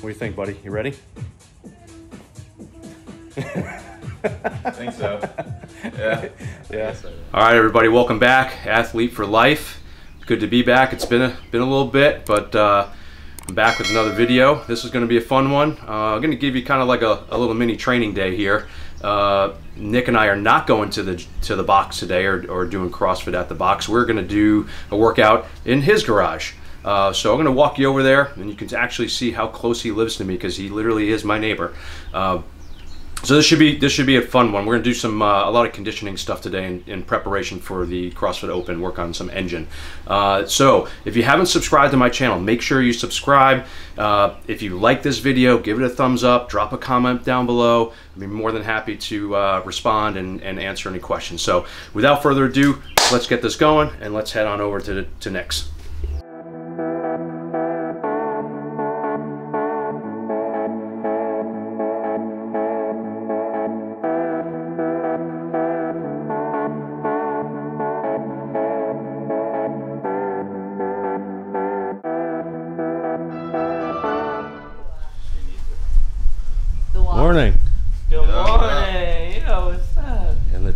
What do you think, buddy? You ready? I think so. Yeah. Yeah. All right, everybody, welcome back. Athlete for Life. It's good to be back. It's been a little bit, but I'm back with another video. This is going to be a fun one. I'm going to give you kind of like a little mini training day here. Nick and I are not going to the box today or doing CrossFit at the box. We're going to do a workout in his garage. So I'm going to walk you over there, and you can actually see how close he lives to me because he literally is my neighbor. So this should be a fun one. We're going to do some a lot of conditioning stuff today in preparation for the CrossFit Open, work on some engine. So if you haven't subscribed to my channel, make sure you subscribe. If you like this video, give it a thumbs up, drop a comment down below. I'd be more than happy to respond and answer any questions. So without further ado, let's get this going, and let's head on over to Nick's.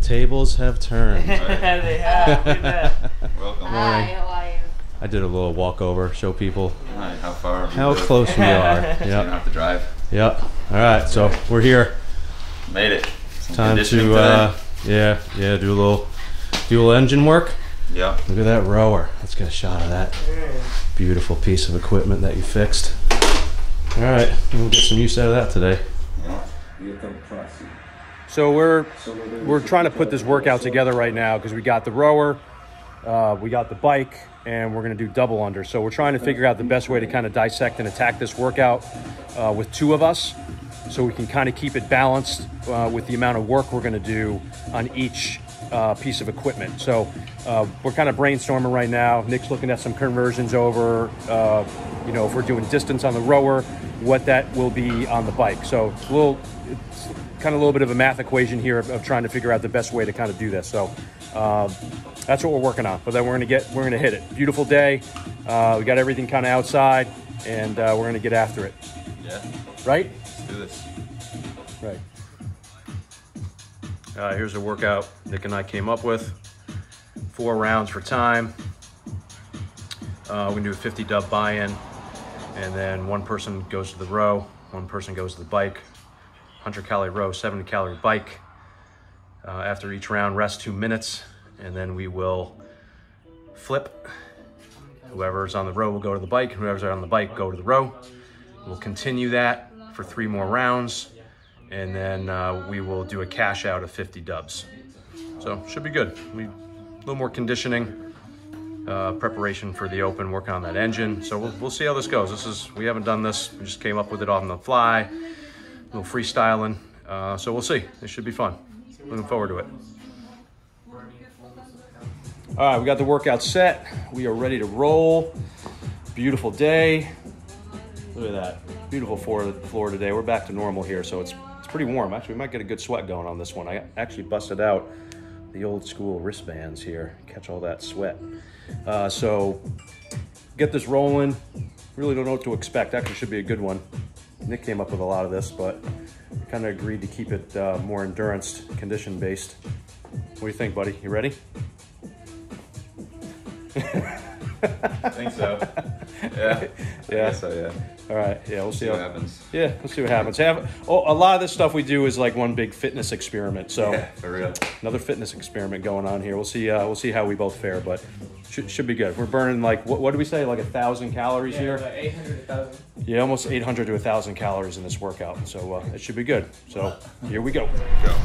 Tables have turned. They have. Look at that. Welcome. Hi, how are you? I did a little walkover, show people. Hi, how far? How close we are. Yep. So you don't have to drive. Yep. All right, so we're here. Made it. Some time to yeah, do a little engine work. Yeah. Look at that rower. Let's get a shot of that beautiful piece of equipment that you fixed. All right, we'll get some use out of that today. Yeah. So we're trying to put this workout together right now because we got the rower, we got the bike, and we're going to do double under. So we're trying to figure out the best way to kind of dissect and attack this workout with two of us, so we can kind of keep it balanced with the amount of work we're going to do on each piece of equipment. So we're kind of brainstorming right now. Nick's looking at some conversions over, you know, if we're doing distance on the rower, what that will be on the bike. So it's kind of a little bit of a math equation here of trying to figure out the best way to kind of do this. So that's what we're working on. But then we're gonna hit it. Beautiful day. We got everything kind of outside, and we're gonna get after it. Yeah. Right? Let's do this. Right. Here's a workout Nick and I came up with. 4 rounds for time. We can do a 50 dub buy-in, and then one person goes to the row, one person goes to the bike. 100 calorie row, 70 calorie bike. After each round, rest 2 minutes, and then we will flip. Whoever's on the row will go to the bike, whoever's on the bike go to the row. We'll continue that for 3 more rounds, and then we will do a cash out of 50 dubs. So should be good. A little more conditioning, preparation for the open, work on that engine. So we'll see how this goes. We haven't done this, we just came up with it on the fly. A little freestyling, so we'll see. This should be fun. Looking forward to it. All right, we got the workout set. We are ready to roll. Beautiful day. Look at that. Beautiful floor today. We're back to normal here, so it's pretty warm. Actually, we might get a good sweat going on this one. I actually busted out the old school wristbands here. Catch all that sweat. So get this rolling. Really don't know what to expect. Actually, should be a good one. Nick came up with a lot of this, but kind of agreed to keep it more endurance, condition-based. What do you think, buddy? You ready? I think so. Yeah. Yeah. So yeah. All right. Yeah. We'll see what happens. Yeah. We'll see what happens. A lot of this stuff we do is like one big fitness experiment. So yeah, for real. Another fitness experiment going on here. We'll see how we both fare, but should be good. We're burning like what do we say? Like 1,000 calories here. Like 800 to 1,000. Yeah, almost 800 to 1,000 calories in this workout. So it should be good. So here we go. Go.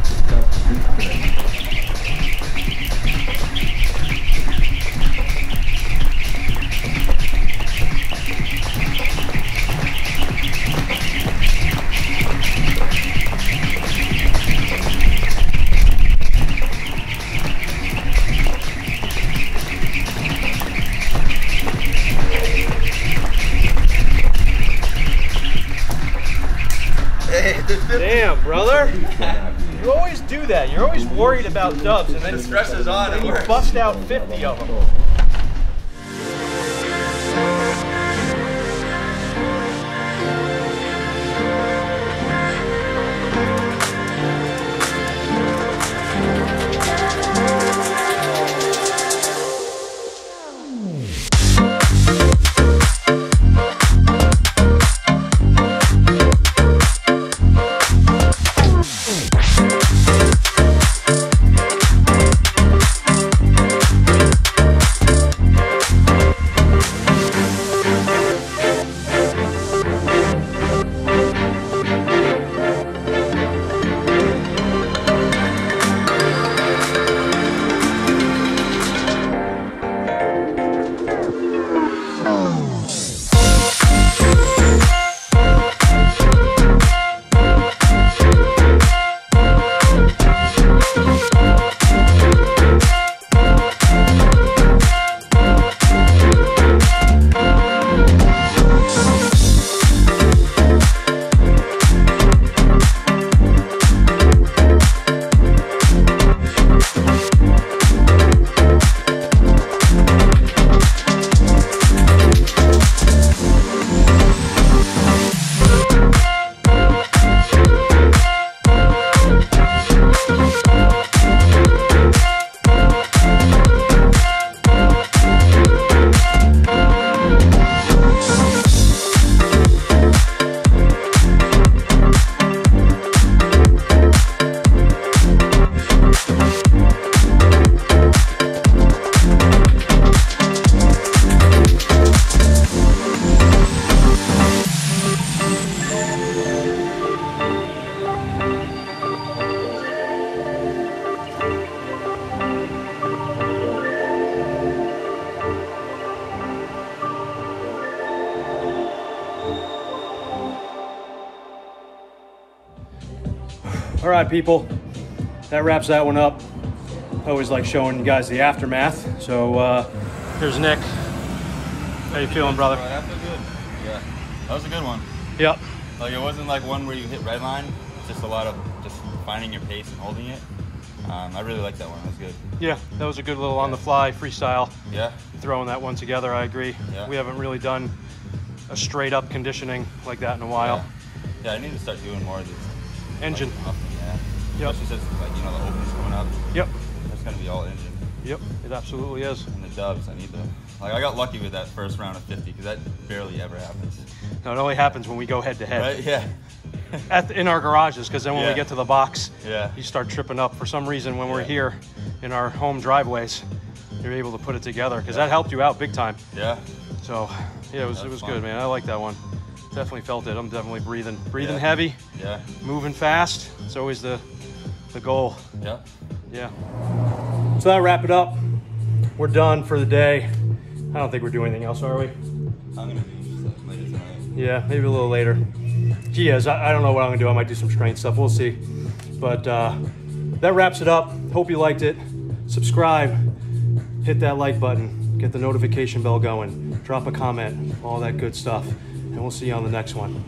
Damn, brother. You always do that. You're always worried about dubs, and then the stress is on and you bust out 50 of them. All right, people, that wraps that one up. I always like showing you guys the aftermath. So here's Nick. How you feeling, brother? I feel good. Yeah, that was a good one. Yep. Like it wasn't like one where you hit red line. It's just a lot of just finding your pace and holding it. I really like that one. That was good. Yeah, that was a good little on the fly freestyle. Yeah. Throwing that one together, I agree. Yeah. We haven't really done a straight up conditioning like that in a while. Yeah, I need to start doing more of this. Engine. Like, yeah. Yep. Especially since, like, you know, the open's coming up. Yep. It's going to be all engine. Yep, it absolutely is. And the dubs, I need to. Like, I got lucky with that first round of 50 because that barely ever happens. No, it only happens when we go head to head. Right? Yeah. In our garages, because then when we get to the box, you start tripping up. For some reason, when we're here in our home driveways, you're able to put it together, because that helped you out big time. Yeah. So, yeah, it was fun. Good, man. I like that one. Definitely felt it. I'm definitely breathing heavy. Yeah. Moving fast. It's always the goal. Yeah. Yeah. So that'll wrap it up. We're done for the day. I don't think we're doing anything else, are we? I'm gonna do stuff later tonight. Yeah, maybe a little later. Geez, I don't know what I'm gonna do. I might do some strength stuff, we'll see. But that wraps it up. Hope you liked it. Subscribe, hit that like button, get the notification bell going, drop a comment, all that good stuff. And we'll see you on the next one.